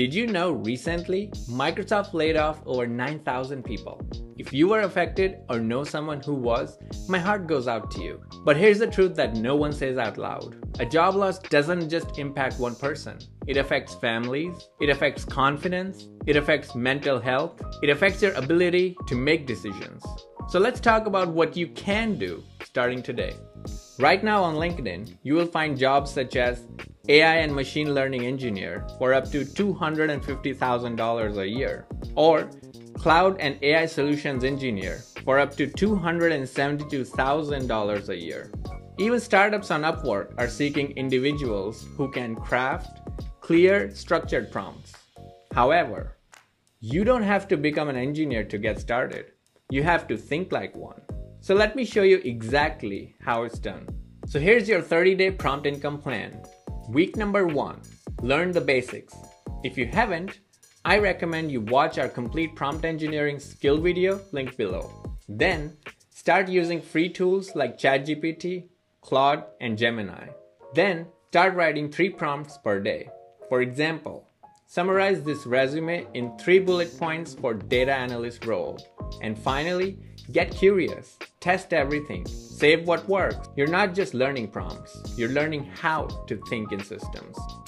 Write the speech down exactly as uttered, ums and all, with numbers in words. Did you know recently Microsoft laid off over nine thousand people? If you were affected or know someone who was, my heart goes out to you. But here's the truth that no one says out loud. A job loss doesn't just impact one person. It affects families, it affects confidence, it affects mental health, it affects your ability to make decisions. So let's talk about what you can do starting today. Right now on LinkedIn, you will find jobs such as A I and machine learning engineer for up to two hundred fifty thousand dollars a year, or cloud and A I solutions engineer for up to two hundred seventy-two thousand dollars a year. Even startups on Upwork are seeking individuals who can craft clear, structured prompts. However, you don't have to become an engineer to get started. You have to think like one. So let me show you exactly how it's done. So here's your thirty day prompt income plan. Week number one, learn the basics. If you haven't, I recommend you watch our complete prompt engineering skill video linked below. Then start using free tools like ChatGPT, Claude, and Gemini. Then start writing three prompts per day. For example, summarize this resume in three bullet points for data analyst role. And finally, get curious, test everything, save what works. You're not just learning prompts, you're learning how to think in systems.